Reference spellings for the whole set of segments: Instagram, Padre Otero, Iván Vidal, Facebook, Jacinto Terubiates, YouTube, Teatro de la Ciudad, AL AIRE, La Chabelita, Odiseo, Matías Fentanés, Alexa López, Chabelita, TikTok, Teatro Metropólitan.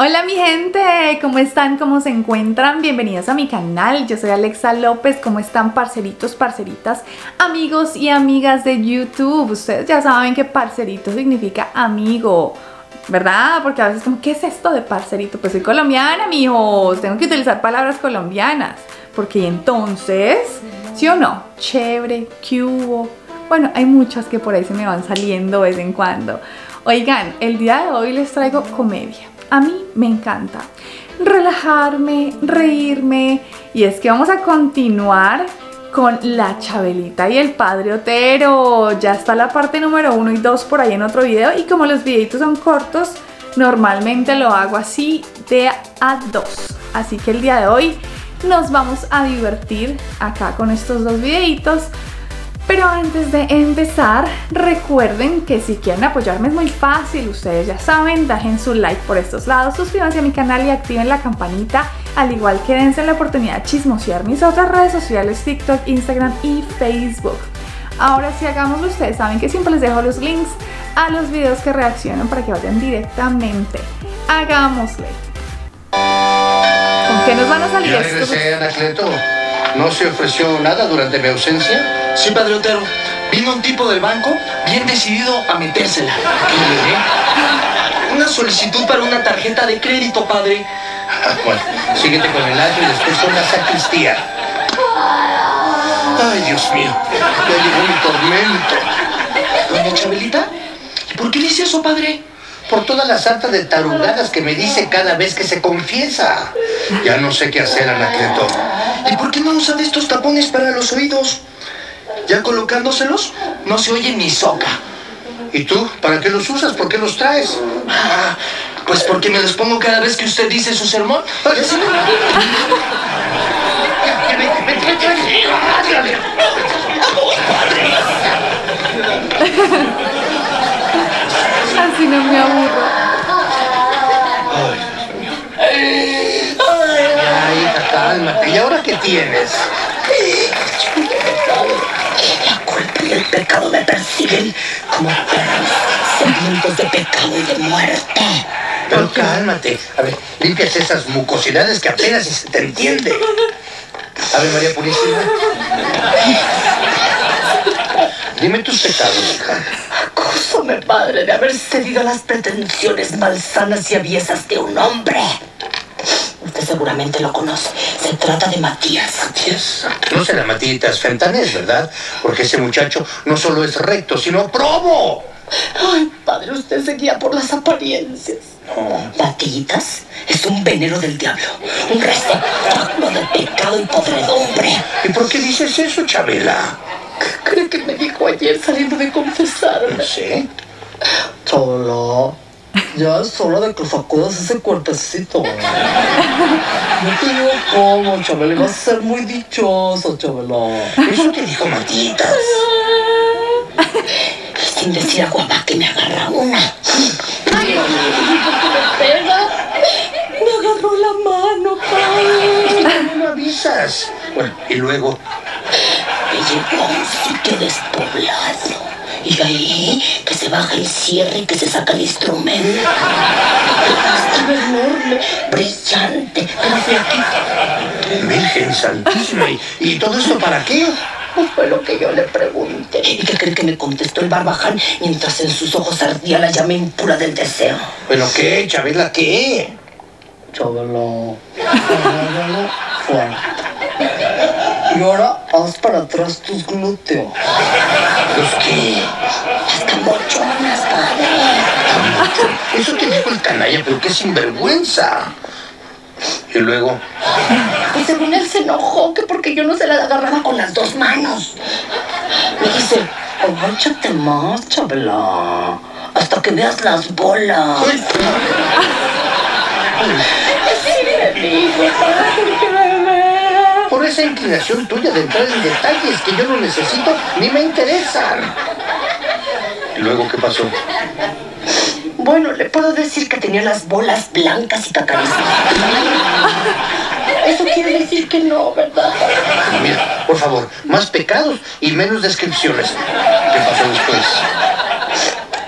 Hola mi gente, ¿cómo están? ¿Cómo se encuentran? Bienvenidos a mi canal, yo soy Alexa López. ¿Cómo están parceritos, parceritas, amigos y amigas de YouTube? Ustedes ya saben que parcerito significa amigo, ¿verdad? Porque a veces como, ¿qué es esto de parcerito? Pues soy colombiana, mijos, tengo que utilizar palabras colombianas. Porque entonces, ¿sí o no? Chévere, ¿qué hubo? Bueno, hay muchas que por ahí se me van saliendo de vez en cuando. Oigan, el día de hoy les traigo comedia. A mí me encanta relajarme, reírme, y es que vamos a continuar con La Chabelita y el Padre Otero. Ya está la parte número 1 y 2 por ahí en otro video, y como los videitos son cortos, normalmente lo hago así de a 2. Así que el día de hoy nos vamos a divertir acá con estos dos videitos. Pero antes de empezar, recuerden que si quieren apoyarme es muy fácil, ustedes ya saben, dejen su like por estos lados, suscríbanse a mi canal y activen la campanita, al igual que dense la oportunidad de chismosear mis otras redes sociales, TikTok, Instagram y Facebook. Ahora sí, hagámoslo. Ustedes saben que siempre les dejo los links a los videos que reaccionan para que vayan directamente. Hagámosle. ¿Con qué nos van a salir estos? ¿No se ofreció nada durante mi ausencia? Sí, Padre Otero. Vino un tipo del banco bien decidido a metérsela. ¿Qué? Una solicitud para una tarjeta de crédito, padre. Bueno, síguete con el acto y después con la sacristía. Ay, Dios mío. Ya llegó mi tormento. Doña Chabelita, ¿por qué le hice eso, padre? Por toda la sarta de tarugadas que me dice cada vez que se confiesa. Ya no sé qué hacer, Anacleto. ¿Y por qué no usa de estos tapones para los oídos? Ya colocándoselos, no se oye ni soca. ¿Y tú? ¿Para qué los usas? ¿Por qué los traes? Ah, pues porque me los pongo cada vez que usted dice su sermón. Así no me aburro. Ay, hija, cálmate. ¿Y ahora qué tienes? La culpa y el pecado me persiguen como perros sedientos de pecado y de muerte. Pero cálmate. A ver, limpias esas mucosidades que apenas se te entiende. A ver, María Purísima. Dime tus pecados, hija. Acúsame, padre, de haber cedido a las pretensiones malsanas y aviesas de un hombre. Usted seguramente lo conoce. Se trata de Matías. ¿Matías? No será Matías Fentanés, ¿verdad? Porque ese muchacho no solo es recto, sino probo. Ay, padre, usted se guía por las apariencias. No. Matías es un venero del diablo, un receptáculo de pecado y podredumbre. ¿Y por qué dices eso, Chabela? ¿Qué cree que me dijo ayer saliendo de confesarme? No sé. Cholo, ya es hora de que sacudas ese cuerpecito. No te digo cómo, Chabela. Vas a ser muy dichoso, Chabela. Eso te dijo Matitas. Sin decir a Guamá que me agarra una. Ay, no, ¿por qué me pega? Me agarró la mano, padre. No me avisas. Bueno, y luego... llegó a un sitio despoblado, y ahí que se baja el cierre y que se saca el instrumento. Estaba enorme, brillante, pero flaquito. Virgen santísima, ¿y todo esto para qué? Pues fue lo que yo le pregunté. ¿Y qué cree que me contestó el barbaján mientras en sus ojos ardía la llama impura del deseo? ¿Pero qué, Chabela, qué? Chabela, fuera. Y ahora haz para atrás tus glúteos. ¿Los qué? Las cambochonas, padre. Eso te dijo el canalla, pero qué sinvergüenza. Y luego... pues según él se enojó, que porque yo no se la agarraba con las dos manos. Me dice, agáchate más, Chabela, hasta que veas las bolas. Ay, sí, me dijo, por esa inclinación tuya de entrar en detalles que yo no necesito ni me interesan. ¿Y luego qué pasó? Bueno, le puedo decir que tenía las bolas blancas y cacarizas. Eso quiere decir que no, ¿verdad? Bueno, mira, por favor, más pecados y menos descripciones. ¿Qué pasó después?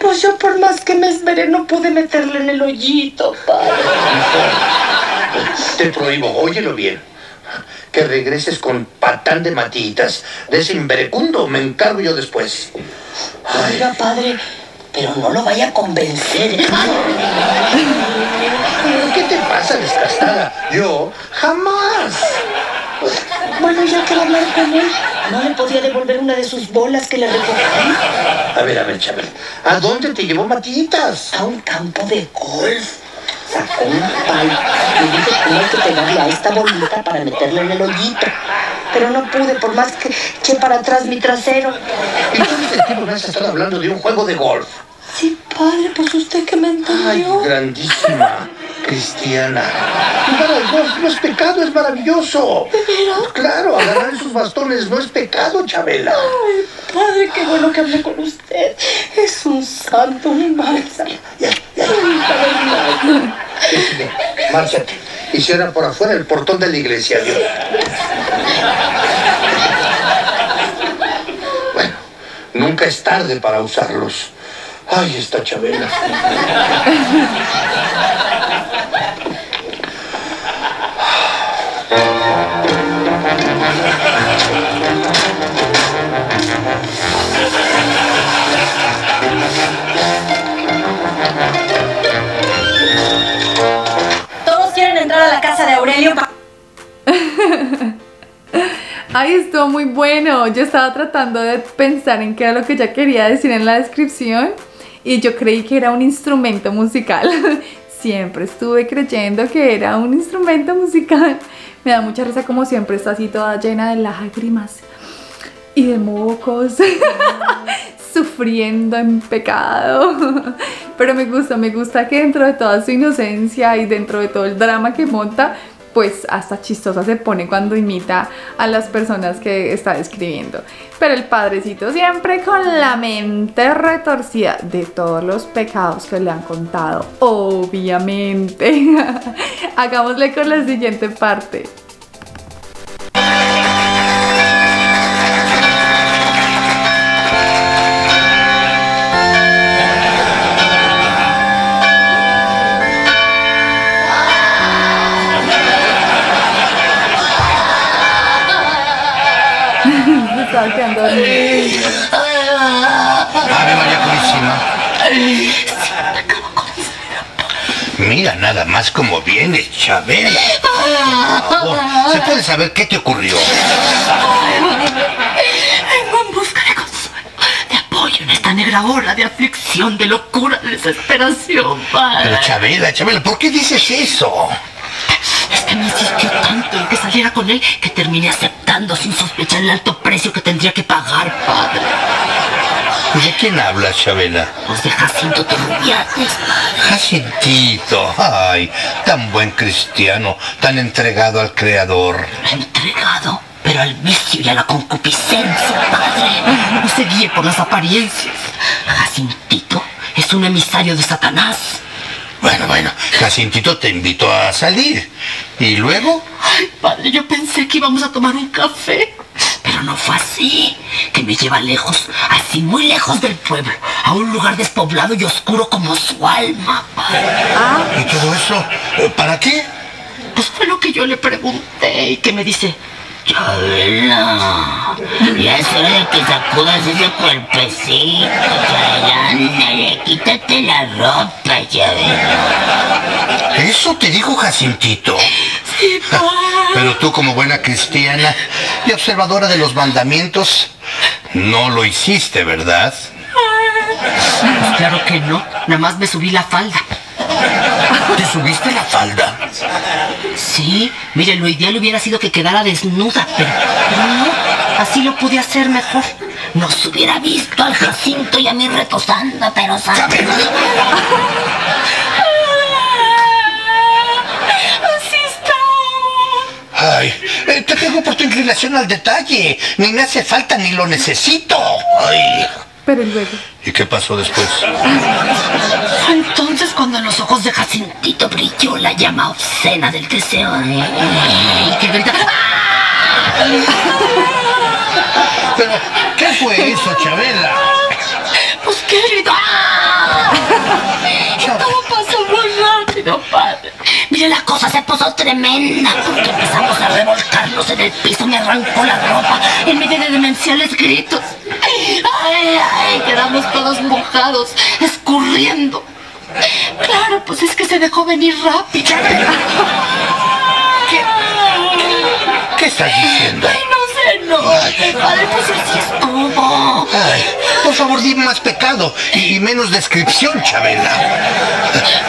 Pues yo por más que me esmeré no pude meterle en el hoyito, padre. Te prohíbo, óyelo bien, que regreses con patán de matillitas. De ese imberecundo me encargo yo después. Ay. Oiga, padre, pero no lo vaya a convencer. Ay. ¿Qué te pasa, desgastada? Yo jamás. Bueno, ya que hablar con él, ¿no le podría devolver una de sus bolas que le recogí? A ver, Chabel, ¿a dónde te llevó Matillitas? A un campo de golf. Sacó un palo y dijo cómo hay que pegarle a esta bolita para meterle en el hoyito. Pero no pude, por más que eché para atrás mi trasero. ¿Y tú, detective, me has estado hablando de un juego de golf? Sí, padre, pues usted que me entendió. Ay, grandísima cristiana. Jugar al golf no es pecado, es maravilloso. ¿De veras? Claro, agarrar esos bastones no es pecado, Chabela. Ay, padre, qué bueno que hablé con usted. Es un santo, un maestro. Ya. Decide, márchate. Y cierra por afuera el portón de la iglesia, Dios. Bueno, nunca es tarde para usarlos. Ay, esta Chabela. Todos quieren entrar a la casa de Aurelio. Ay, estuvo muy bueno. Yo estaba tratando de pensar en qué era lo que ella quería decir en la descripción. Y yo creí que era un instrumento musical. Siempre estuve creyendo que era un instrumento musical. Me da mucha risa como siempre está así toda llena de lágrimas y de mocos. Sufriendo en pecado. Pero me gusta que dentro de toda su inocencia y dentro de todo el drama que monta, pues hasta chistosa se pone cuando imita a las personas que está describiendo. Pero el padrecito siempre con la mente retorcida de todos los pecados que le han contado, obviamente. Hagámosle con la siguiente parte. Ave María Purísima. Mira nada más cómo vienes, Chabela. Por favor, ¿se puede saber qué te ocurrió? Vengo en busca de consuelo, de apoyo en esta negra hora de aflicción, de locura, de desesperación, padre. Pero Chabela, ¿por qué dices eso? Es que me insistió tanto en que saliera con él que terminé aceptando sin sospechar el alto precio que tendría que pagar, padre. ¿De quién hablas, Chabela? Pues de Jacinto Terubiates, padre. Jacintito, ay, tan buen cristiano, tan entregado al Creador. ¿Entregado? Pero al vicio y a la concupiscencia, padre. No se guíe por las apariencias. Jacintito es un emisario de Satanás. Bueno, Jacintito te invitó a salir. ¿Y luego? Ay, padre, yo pensé que íbamos a tomar un café. Pero no fue así. Que me lleva lejos, así muy lejos del pueblo, a un lugar despoblado y oscuro como su alma, padre. ¿Ah? ¿Y todo eso? ¿Para qué? Pues fue lo que yo le pregunté y que me dice: Chabela, ya es hora de que sacudas ese cuerpecito, Chabela, ándale, quítate la ropa, Chabela. ¿Eso te dijo Jacintito? Sí, padre. Pero tú, como buena cristiana y observadora de los mandamientos, no lo hiciste, ¿verdad? Pues claro que no, nada más me subí la falda. ¿Te subiste la falda? Sí, mire, lo ideal hubiera sido que quedara desnuda, pero no, así lo pude hacer mejor. Nos hubiera visto al Jacinto y a mí retosando, pero ¿sabes? Así está. Ay, te pego por tu inclinación al detalle. Ni me hace falta ni lo necesito. Ay. Pero luego. ¿Y qué pasó después? Entonces, cuando en los ojos de Jacintito brilló la llama obscena del deseo. Y que grita... ¿Pero qué fue eso, Chabela? Pues qué grita... Y todo pasó muy rápido, padre. mire la cosa, se puso tremenda, porque empezamos a revolcarnos en el piso, me arrancó la ropa, en medio de demenciales gritos. Ay, ay, quedamos todos mojados, escurriendo. Claro, pues es que se dejó venir rápido. ¿Qué estás diciendo? Ay, no sé, no. Padre, pues así estuvo. Ay, por favor, dime más pecado y menos descripción, Chabela.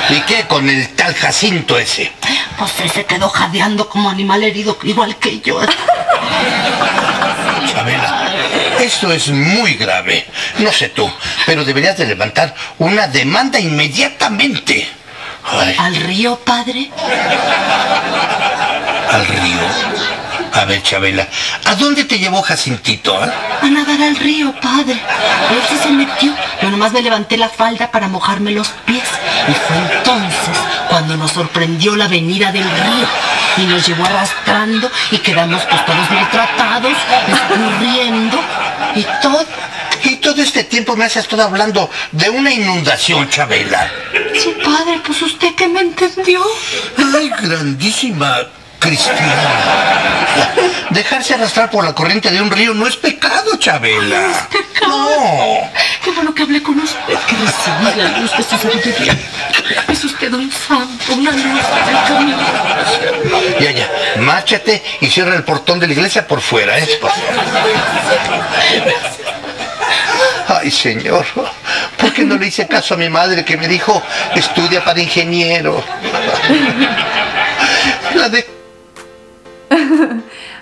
¿Y qué con el tal Jacinto ese? Pues él se quedó jadeando como animal herido, igual que yo. Chabela, esto es muy grave. No sé tú, pero deberías de levantar una demanda inmediatamente. Ay. ¿Al río, padre? ¿Al río? A ver, Chabela, ¿a dónde te llevó Jacintito, eh? A nadar al río, padre. Él sí se metió. Yo nomás me levanté la falda para mojarme los pies. Y fue entonces cuando nos sorprendió la venida del río. Y nos llevó arrastrando y quedamos pues todos maltratados, escurriendo y todo. Y todo este tiempo me has estado hablando de una inundación, Chabela. Sí, padre, pues usted que me entendió. Ay, grandísima cristiana. Dejarse arrastrar por la corriente de un río no es pecado, Chabela. No es pecado. No. Qué bueno que hablé con usted, que recibí la luz de su sabiduría. Es usted un santo, una luz del camino. Ya, márchate y cierra el portón de la iglesia por fuera, ¿eh? Por favor. Ay, señor, ¿por qué no le hice caso a mi madre que me dijo, estudia para ingeniero? La de...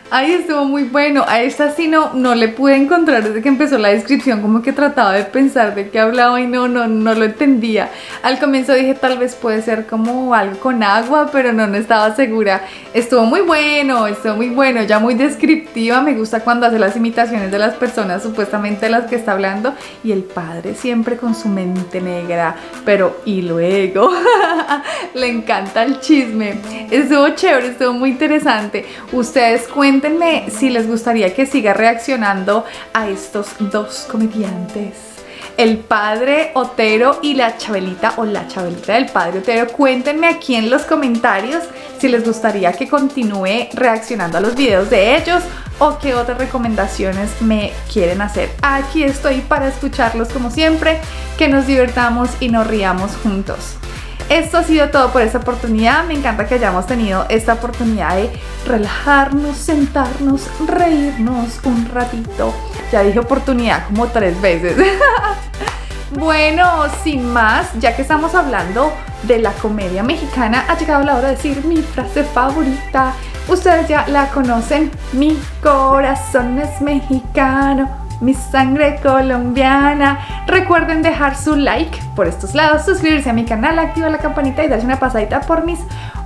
Ahí estuvo muy bueno. A esta sí no le pude encontrar desde que empezó la descripción, como que trataba de pensar de qué hablaba y no lo entendía. Al comienzo dije tal vez puede ser como algo con agua, pero no estaba segura. Estuvo muy bueno, ya muy descriptiva. Me gusta cuando hace las imitaciones de las personas supuestamente de las que está hablando, y el padre siempre con su mente negra, pero y luego le encanta el chisme. Estuvo chévere, estuvo muy interesante. Ustedes cuentan. Cuéntenme si les gustaría que siga reaccionando a estos dos comediantes, el Padre Otero y la Chabelita, o la Chabelita del Padre Otero. Cuéntenme aquí en los comentarios si les gustaría que continúe reaccionando a los videos de ellos o qué otras recomendaciones me quieren hacer. Aquí estoy para escucharlos como siempre, que nos divertamos y nos riamos juntos. Esto ha sido todo por esta oportunidad. Me encanta que hayamos tenido esta oportunidad de relajarnos, sentarnos, reírnos un ratito. Ya dije oportunidad como 3 veces. Bueno, sin más, ya que estamos hablando de la comedia mexicana, ha llegado la hora de decir mi frase favorita. Ustedes ya la conocen. Mi corazón es mexicano, mi sangre colombiana. Recuerden dejar su like por estos lados, suscribirse a mi canal, activar la campanita y darse una pasadita por mis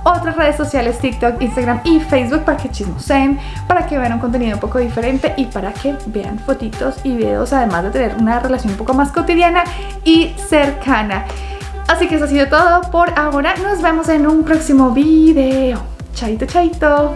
otras redes sociales, TikTok, Instagram y Facebook, para que chismoseen, para que vean un contenido un poco diferente y para que vean fotitos y videos, además de tener una relación un poco más cotidiana y cercana. Así que eso ha sido todo por ahora. Nos vemos en un próximo video. Chaito, chaito.